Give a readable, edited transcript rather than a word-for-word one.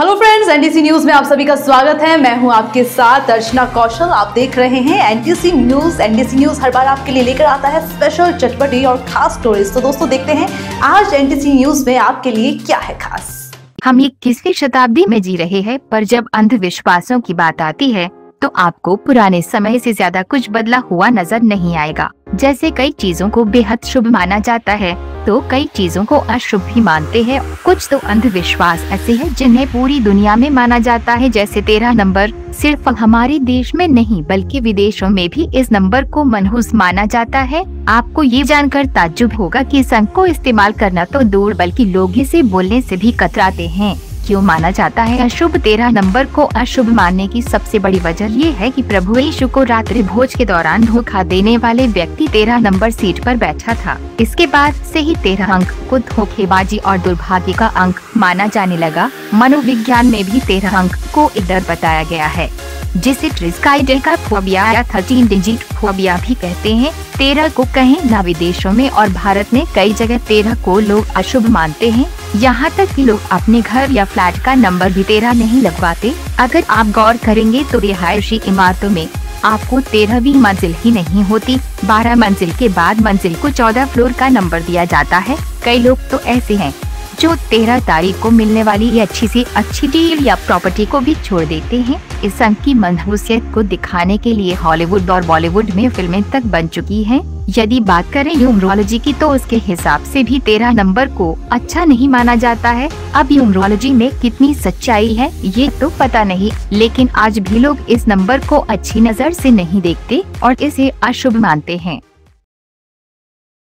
Hello friends, NDC news में आप सभी का स्वागत है। मैं हूं आपके साथ दर्शना कौशल। आप देख रहे हैं एनडीसी न्यूज। एनडीसी न्यूज हर बार आपके लिए लेकर आता है स्पेशल, चटपटी और खास स्टोरीज। तो दोस्तों देखते हैं आज एनडीसी न्यूज में आपके लिए क्या है खास। हम 21वीं शताब्दी में जी रहे हैं, पर जब अंधविश्वासों की बात आती है तो आपको पुराने समय से ज्यादा कुछ बदला हुआ नजर नहीं आएगा। जैसे कई चीजों को बेहद शुभ माना जाता है तो कई चीजों को अशुभ ही मानते हैं। कुछ तो अंधविश्वास ऐसे हैं जिन्हें पूरी दुनिया में माना जाता है, जैसे 13 नंबर। सिर्फ हमारे देश में नहीं बल्कि विदेशों में भी इस नंबर को मनहूस माना जाता है। आपको ये जानकर ताज्जुब होगा कि इस अंक को इस्तेमाल करना तो दूर बल्कि लोग इसे बोलने से भी कतराते हैं। क्यों माना जाता है अशुभ? 13 नंबर को अशुभ मानने की सबसे बड़ी वजह ये है कि प्रभु यीशु को रात्रि भोज के दौरान धोखा देने वाले व्यक्ति 13 नंबर सीट पर बैठा था। इसके बाद से ही 13 अंक को धोखेबाजी और दुर्भाग्य का अंक माना जाने लगा। मनोविज्ञान में भी 13 अंक को एक डर बताया गया है, जिसे ट्रिस्का फोबिया या 13 डिजी फोबिया भी कहते हैं। 13 को कहीं ना विदेशों में और भारत में कई जगह 13 को लोग अशुभ मानते हैं। यहाँ तक कि लोग अपने घर या फ्लैट का नंबर भी 13 नहीं लगवाते। अगर आप गौर करेंगे तो रिहायशी इमारतों में आपको 13वीं मंजिल ही नहीं होती, 12 मंजिल के बाद मंजिल को 14 फ्लोर का नंबर दिया जाता है। कई लोग तो ऐसे हैं जो 13 तारीख को मिलने वाली अच्छी से अच्छी डील या प्रॉपर्टी को भी छोड़ देते हैं। इस अंक की मनहूसियत को दिखाने के लिए हॉलीवुड और बॉलीवुड में फिल्में तक बन चुकी हैं। यदि बात करें यूमरोलॉजी की तो उसके हिसाब से भी 13 नंबर को अच्छा नहीं माना जाता है। अब यूमरोलॉजी में कितनी सच्चाई है ये तो पता नहीं, लेकिन आज भी लोग इस नंबर को अच्छी नजर से नहीं देखते और इसे अशुभ मानते हैं।